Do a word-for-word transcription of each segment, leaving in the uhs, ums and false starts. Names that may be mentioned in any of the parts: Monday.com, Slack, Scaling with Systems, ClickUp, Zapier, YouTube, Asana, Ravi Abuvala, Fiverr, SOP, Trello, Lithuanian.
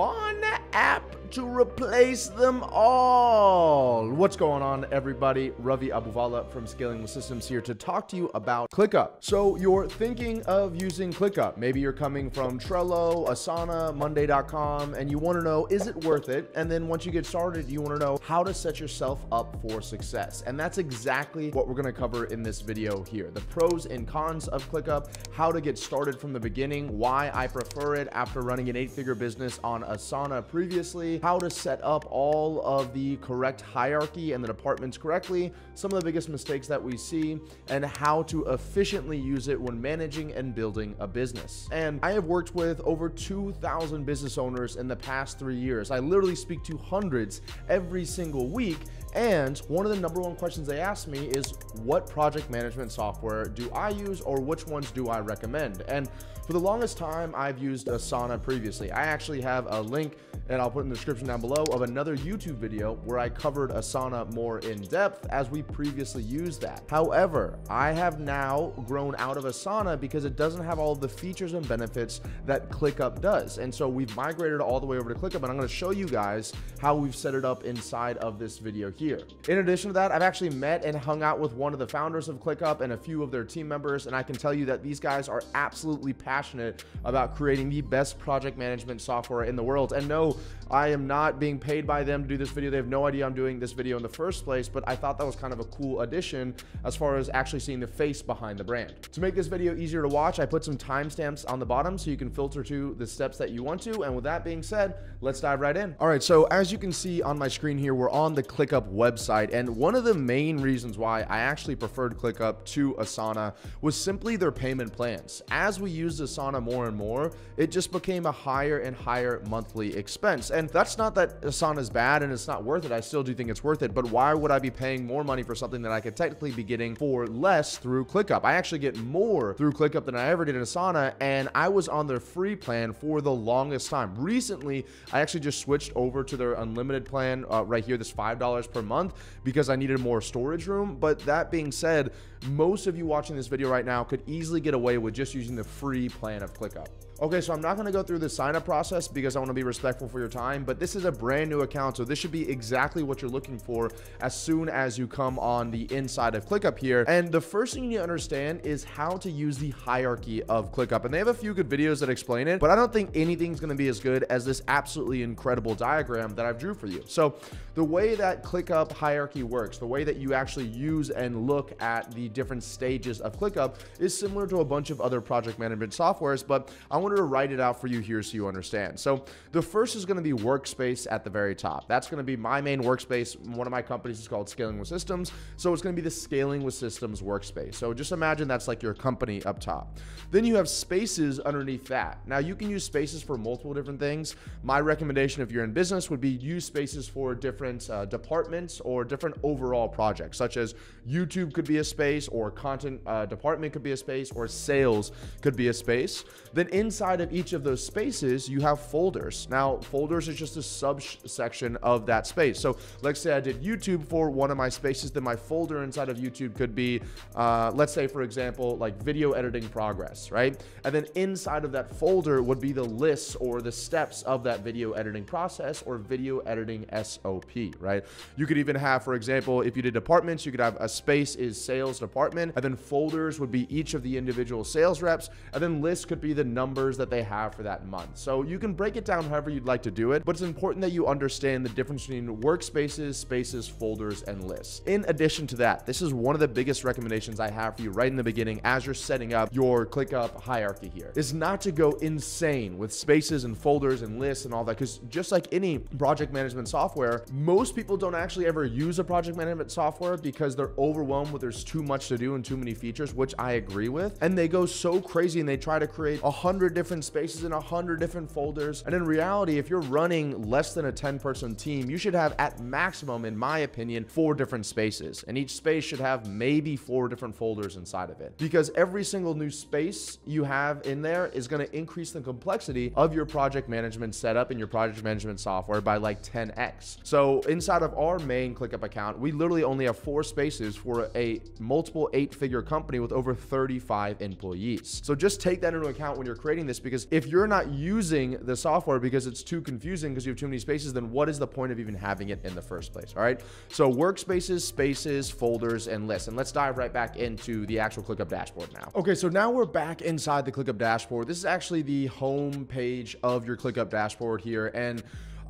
one app to replace them all. What's going on, everybody? Ravi Abuvala from Scaling with Systems here to talk to you about ClickUp. So you're thinking of using ClickUp. Maybe you're coming from Trello, Asana, Monday dot com, and you want to know, is it worth it? And then once you get started, you want to know how to set yourself up for success. And that's exactly what we're going to cover in this video here. The pros and cons of ClickUp, how to get started from the beginning, why I prefer it after running an eight-figure business on Asana previously, how to set up all of the correct hierarchy and the departments correctly, some of the biggest mistakes that we see, and how to efficiently use it when managing and building a business. And I have worked with over two thousand business owners in the past three years. I literally speak to hundreds every single week. And one of the number one questions they ask me is, what project management software do I use, or which ones do I recommend? And for the longest time, I've used Asana previously. I actually have a link, and I'll put in the description down below, of another YouTube video where I covered Asana more in depth, as we previously used that. However, I have now grown out of Asana because it doesn't have all of the features and benefits that ClickUp does. And so we've migrated all the way over to ClickUp, and I'm gonna show you guys how we've set it up inside of this video here. In addition to that, I've actually met and hung out with one of the founders of ClickUp and a few of their team members, and I can tell you that these guys are absolutely passionate about creating the best project management software in the world. And no, I am not being paid by them to do this video. They have no idea I'm doing this video in the first place, but I thought that was kind of a cool addition as far as actually seeing the face behind the brand. To make this video easier to watch, I put some timestamps on the bottom so you can filter to the steps that you want to. And with that being said, let's dive right in. All right, so as you can see on my screen here, we're on the ClickUp website. And one of the main reasons why I actually preferred ClickUp to Asana was simply their payment plans. As we used Asana more and more, it just became a higher and higher monthly expense. And that's not that Asana is bad and it's not worth it. I still do think it's worth it, but why would I be paying more money for something that I could technically be getting for less through ClickUp? I actually get more through ClickUp than I ever did in Asana, and I was on their free plan for the longest time. Recently, I actually just switched over to their unlimited plan uh, right here, this five dollars per month, because I needed more storage room. But that being said, most of you watching this video right now could easily get away with just using the free plan of ClickUp. Okay, so I'm not gonna go through the sign up process because I wanna be respectful for your time, but this is a brand new account, so this should be exactly what you're looking for as soon as you come on the inside of ClickUp here. And the first thing you need to understand is how to use the hierarchy of ClickUp. And they have a few good videos that explain it, but I don't think anything's gonna be as good as this absolutely incredible diagram that I've drew for you. So the way that ClickUp hierarchy works, the way that you actually use and look at the different stages of ClickUp, is similar to a bunch of other project management softwares, but I want to write it out for you here so you understand. So the first is going to be workspace at the very top. That's going to be my main workspace. One of my companies is called Scaling with Systems, so it's going to be the Scaling with Systems workspace. So just imagine that's like your company up top. Then you have spaces underneath that. Now you can use spaces for multiple different things. My recommendation if you're in business would be use spaces for different uh, departments or different overall projects, such as YouTube could be a space, or content uh, department could be a space, or sales could be a space. Then inside Inside of each of those spaces, you have folders. Now, folders is just a subsection of that space. So let's say I did YouTube for one of my spaces, then my folder inside of YouTube could be, uh, let's say for example, like video editing progress, right? And then inside of that folder would be the lists or the steps of that video editing process or video editing S O P, right? You could even have, for example, if you did departments, you could have a space is sales department, and then folders would be each of the individual sales reps, and then lists could be the numbers that they have for that month. So you can break it down however you'd like to do it, but it's important that you understand the difference between workspaces, spaces, folders, and lists. In addition to that, this is one of the biggest recommendations I have for you right in the beginning as you're setting up your ClickUp hierarchy here, is not to go insane with spaces and folders and lists and all that, because just like any project management software, most people don't actually ever use a project management software because they're overwhelmed with there's too much to do and too many features, which I agree with, and they go so crazy and they try to create a hundred different different spaces in a hundred different folders. And in reality, if you're running less than a ten person team, you should have at maximum, in my opinion, four different spaces. And each space should have maybe four different folders inside of it, because every single new space you have in there is going to increase the complexity of your project management setup and your project management software by like ten X. So inside of our main ClickUp account, we literally only have four spaces for a multiple eight figure company with over thirty-five employees. So just take that into account when you're creating creating this, because if you're not using the software because it's too confusing because you have too many spaces, then what is the point of even having it in the first place? All right. So workspaces, spaces, folders, and lists. And let's dive right back into the actual ClickUp dashboard now. Okay. So now we're back inside the ClickUp dashboard. This is actually the home page of your ClickUp dashboard here. And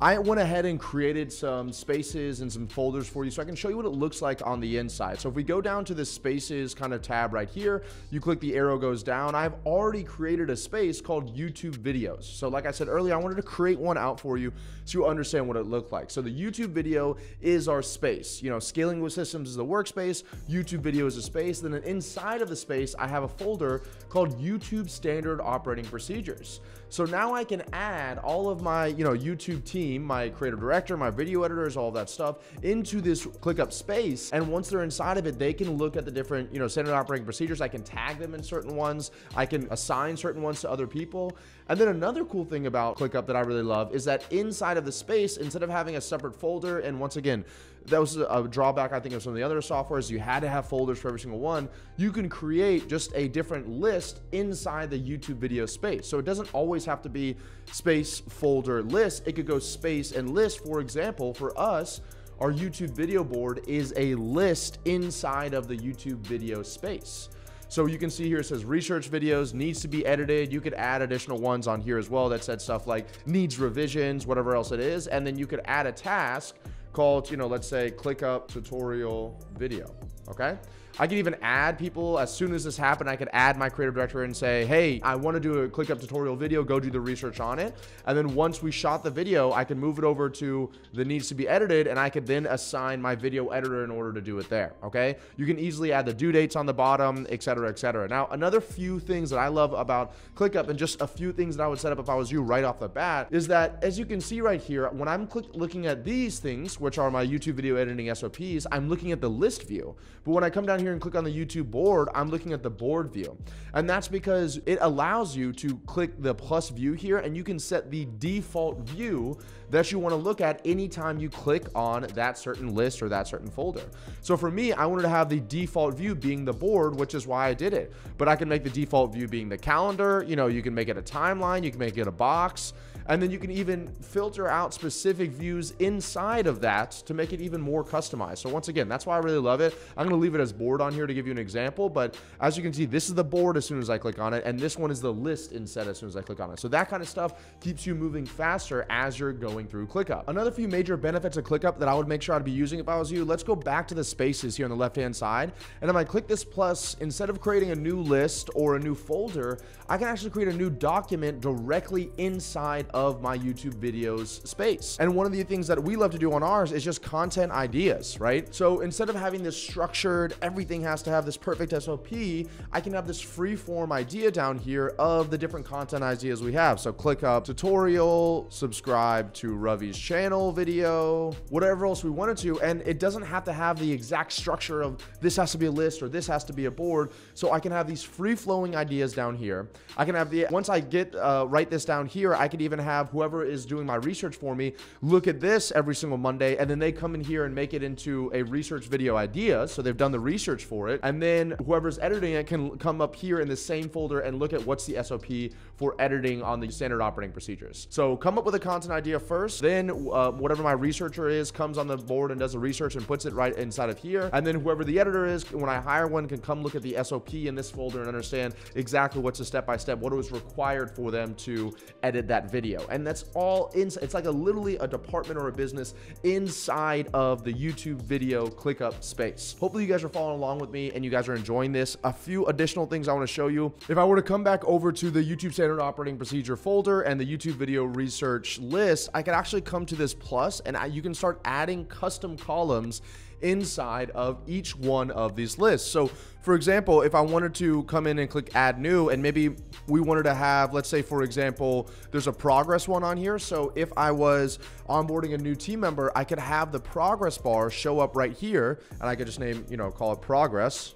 I went ahead and created some spaces and some folders for you so I can show you what it looks like on the inside. So if we go down to the spaces kind of tab right here, you click the arrow goes down. I've already created a space called YouTube videos. So like I said earlier, I wanted to create one out for you so you understand what it looked like. So the YouTube video is our space. You know, Scaling with Systems is the workspace, YouTube video is a space. Then inside of the space, I have a folder called YouTube Standard Operating Procedures. So now I can add all of my, you know, YouTube team, my creative director, my video editors, all that stuff into this ClickUp space. And once they're inside of it, they can look at the different, you know, standard operating procedures. I can tag them in certain ones. I can assign certain ones to other people. And then another cool thing about ClickUp that I really love is that inside of the space, instead of having a separate folder, and once again, that was a drawback, I think, of some of the other softwares. You had to have folders for every single one. You can create just a different list inside the YouTube video space. So it doesn't always have to be space, folder, list. It could go space and list. For example, for us, our YouTube video board is a list inside of the YouTube video space. So you can see here, it says research videos needs to be edited. You could add additional ones on here as well that said stuff like needs revisions, whatever else it is. And then you could add a task called, you know, let's say ClickUp tutorial video. Okay. I could even add people. As soon as this happened, I could add my creative director and say, hey, I want to do a ClickUp tutorial video, go do the research on it. And then once we shot the video, I can move it over to the needs to be edited, and I could then assign my video editor in order to do it there. Okay. You can easily add the due dates on the bottom, et cetera, et cetera. Now, another few things that I love about ClickUp, and just a few things that I would set up if I was you right off the bat, is that as you can see right here, when I'm click looking at these things, which are my YouTube video editing S O Ps, I'm looking at the list view. But when I come down here and click on the YouTube board, I'm looking at the board view. And that's because it allows you to click the plus view here, and you can set the default view that you want to look at anytime you click on that certain list or that certain folder. So for me, I wanted to have the default view being the board, which is why I did it. But I can make the default view being the calendar. You know, you can make it a timeline, you can make it a box, and then you can even filter out specific views inside of that to make it even more customized. So once again, that's why I really love it. I'm going to leave it as board on here to give you an example, but as you can see, this is the board as soon as I click on it, and this one is the list instead as soon as I click on it. So that kind of stuff keeps you moving faster as you're going through ClickUp. Another few major benefits of ClickUp that I would make sure I'd be using if I was you, let's go back to the spaces here on the left-hand side, and if I click this plus, instead of creating a new list or a new folder, I can actually create a new document directly inside of my YouTube videos space. And one of the things that we love to do on ours is just content ideas, right? So instead of having this structured, every Everything has to have this perfect S O P, I can have this free form idea down here of the different content ideas we have. So ClickUp tutorial, subscribe to Ravi's channel video, whatever else we wanted to. And it doesn't have to have the exact structure of this has to be a list or this has to be a board. So I can have these free flowing ideas down here. I can have the, once I get, uh, write this down here, I could even have whoever is doing my research for me look at this every single Monday, and then they come in here and make it into a research video idea. So they've done the research for it, and then whoever's editing it can come up here in the same folder and look at what's the S O P for editing on the standard operating procedures. So come up with a content idea first, then uh, whatever my researcher is comes on the board and does the research and puts it right inside of here, and then whoever the editor is, when I hire one, can come look at the S O P in this folder and understand exactly what's a step-by-step, what was required for them to edit that video. And that's all in, it's like a literally a department or a business inside of the YouTube video ClickUp space. Hopefully you guys are following along along with me and you guys are enjoying this. A few additional things I want to show you. If I were to come back over to the YouTube Standard Operating Procedure folder and the YouTube video research list, I could actually come to this plus, and I, you can start adding custom columns inside of each one of these lists. So for example, if I wanted to come in and click add new, and maybe we wanted to have, let's say for example, there's a progress one on here. So if I was onboarding a new team member, I could have the progress bar show up right here, and I could just name, you know, call it progress.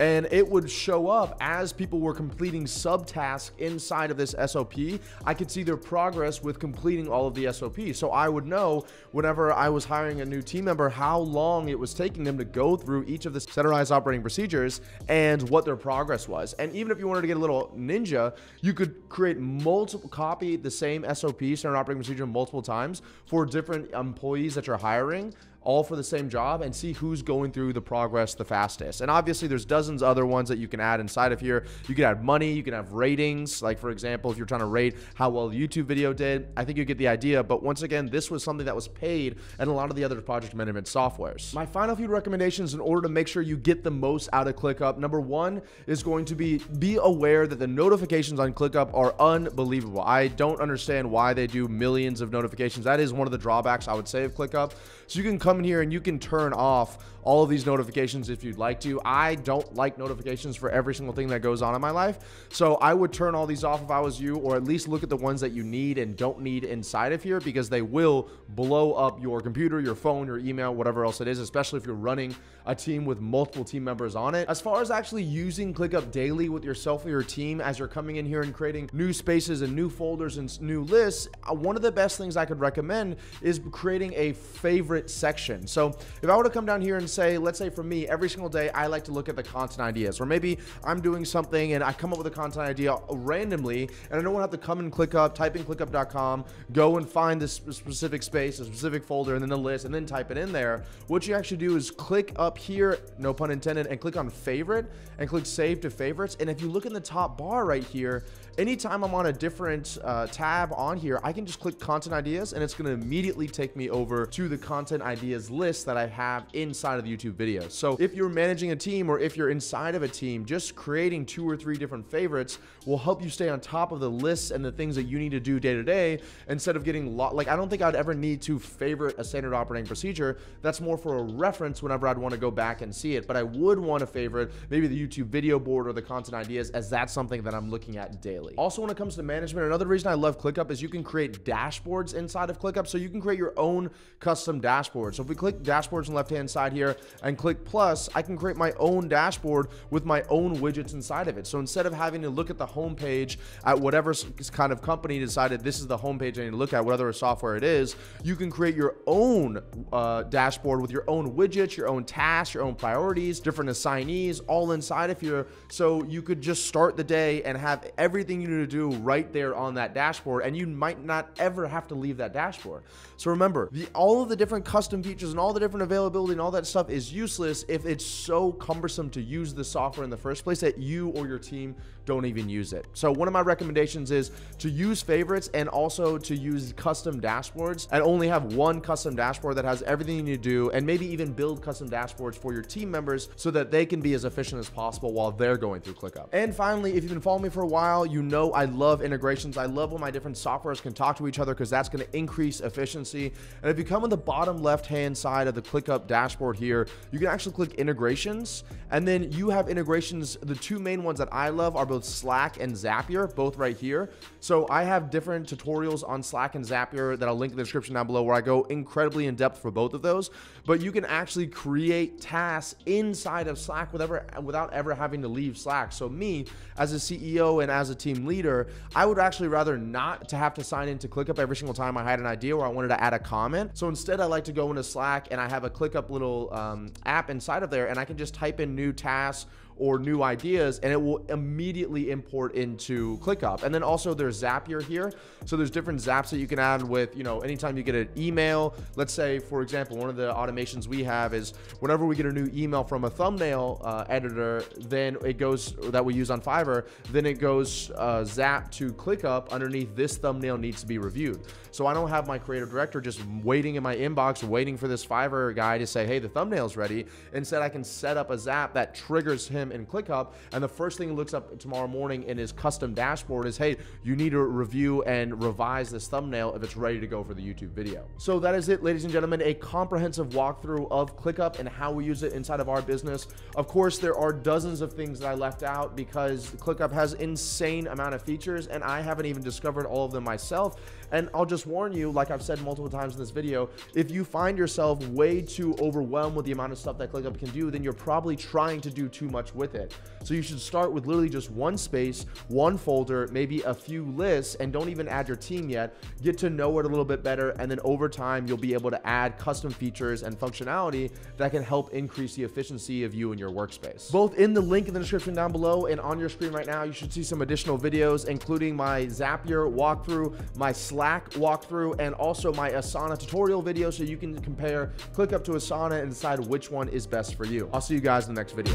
and it would show up as people were completing subtasks inside of this S O P. I could see their progress with completing all of the S O Ps. So I would know whenever I was hiring a new team member how long it was taking them to go through each of the standardized operating procedures and what their progress was. And even if you wanted to get a little ninja, you could create multiple, copy the same S O P, standard operating procedure, multiple times for different employees that you're hiring, all for the same job, and see who's going through the progress the fastest. And obviously there's dozens of other ones that you can add inside of here. You can add money, you can have ratings. Like for example, if you're trying to rate how well the YouTube video did, I think you get the idea. But once again, this was something that was paid and a lot of the other project management softwares. My final few recommendations in order to make sure you get the most out of ClickUp. Number one is going to be, be aware that the notifications on ClickUp are unbelievable. I don't understand why they do millions of notifications. That is one of the drawbacks I would say of ClickUp. So you can come in here and you can turn off all of these notifications if you'd like to. I don't like notifications for every single thing that goes on in my life. So I would turn all these off if I was you, or at least look at the ones that you need and don't need inside of here, because they will blow up your computer, your phone, your email, whatever else it is, especially if you're running a team with multiple team members on it. As far as actually using ClickUp daily with yourself or your team, as you're coming in here and creating new spaces and new folders and new lists, one of the best things I could recommend is creating a favorite section. So if I were to come down here and say, let's say for me, every single day, I like to look at the content ideas, or maybe I'm doing something and I come up with a content idea randomly, and I don't want to have to come and ClickUp, type in ClickUp dot com, go and find this specific space, a specific folder, and then the list, and then type it in there. What you actually do is click up here, no pun intended, and click on favorite and click save to favorites. And if you look in the top bar right here, anytime I'm on a different uh, tab on here, I can just click content ideas and it's going to immediately take me over to the content ideas list that I have inside of the YouTube video. So if you're managing a team or if you're inside of a team, just creating two or three different favorites will help you stay on top of the lists and the things that you need to do day to day, instead of getting lot, like I don't think I'd ever need to favorite a standard operating procedure. That's more for a reference whenever I'd want to go back and see it, but I would want to favorite maybe the YouTube video board or the content ideas, as that's something that I'm looking at daily. Also, when it comes to management, another reason I love ClickUp is you can create dashboards inside of ClickUp. So you can create your own custom dashboard. So if we click dashboards on the left-hand side here and click plus, I can create my own dashboard with my own widgets inside of it. So instead of having to look at the homepage at whatever kind of company decided this is the homepage I need to look at, whatever software it is, you can create your own uh, dashboard with your own widgets, your own tasks, your own priorities, different assignees, all inside of here. So you could just start the day and have everything you need to do right there on that dashboard, and you might not ever have to leave that dashboard. So remember, the, all of the different custom features and all the different availability and all that stuff is useless if it's so cumbersome to use the software in the first place that you or your team don't even use it. So one of my recommendations is to use favorites and also to use custom dashboards, and only have one custom dashboard that has everything you need to do, and maybe even build custom dashboards for your team members so that they can be as efficient as possible while they're going through ClickUp. And finally, if you've been following me for a while, you know I love integrations. I love when my different softwares can talk to each other, because that's going to increase efficiency. And if you come on the bottom left-hand side of the ClickUp dashboard here, you can actually click integrations, and then you have integrations. The two main ones that I love are both Slack and Zapier, both right here. So I have different tutorials on Slack and Zapier that I'll link in the description down below, where I go incredibly in depth for both of those. But you can actually create tasks inside of Slack whatever, without ever having to leave Slack. So me, as a C E O and as a team leader, I would actually rather not to have to sign into ClickUp every single time I had an idea or I wanted to add a comment. So instead, I like to go into Slack and I have a ClickUp little um, app inside of there, and I can just type in new tasks or new ideas, and it will immediately import into ClickUp. And then also there's Zapier here. So there's different zaps that you can add with, you know, anytime you get an email. Let's say, for example, one of the automations we have is whenever we get a new email from a thumbnail uh, editor, then it goes, that we use on Fiverr, then it goes uh, zap to ClickUp underneath this thumbnail needs to be reviewed. So I don't have my creative director just waiting in my inbox, waiting for this Fiverr guy to say, hey, the thumbnail's ready. Instead, I can set up a zap that triggers him in ClickUp, and the first thing he looks up tomorrow morning in his custom dashboard is, hey, you need to review and revise this thumbnail if it's ready to go for the YouTube video. So that is it, ladies and gentlemen, a comprehensive walkthrough of ClickUp and how we use it inside of our business. Of course, there are dozens of things that I left out because ClickUp has insane amount of features, and I haven't even discovered all of them myself. And I'll just warn you, like I've said multiple times in this video, if you find yourself way too overwhelmed with the amount of stuff that ClickUp can do, then you're probably trying to do too much with it. So you should start with literally just one space, one folder, maybe a few lists, and don't even add your team yet. Get to know it a little bit better, and then over time, you'll be able to add custom features and functionality that can help increase the efficiency of you and your workspace. Both in the link in the description down below and on your screen right now, you should see some additional videos, including my Zapier walkthrough, my Slack walkthrough, and also my Asana tutorial video, so you can compare ClickUp to Asana and decide which one is best for you. I'll see you guys in the next video.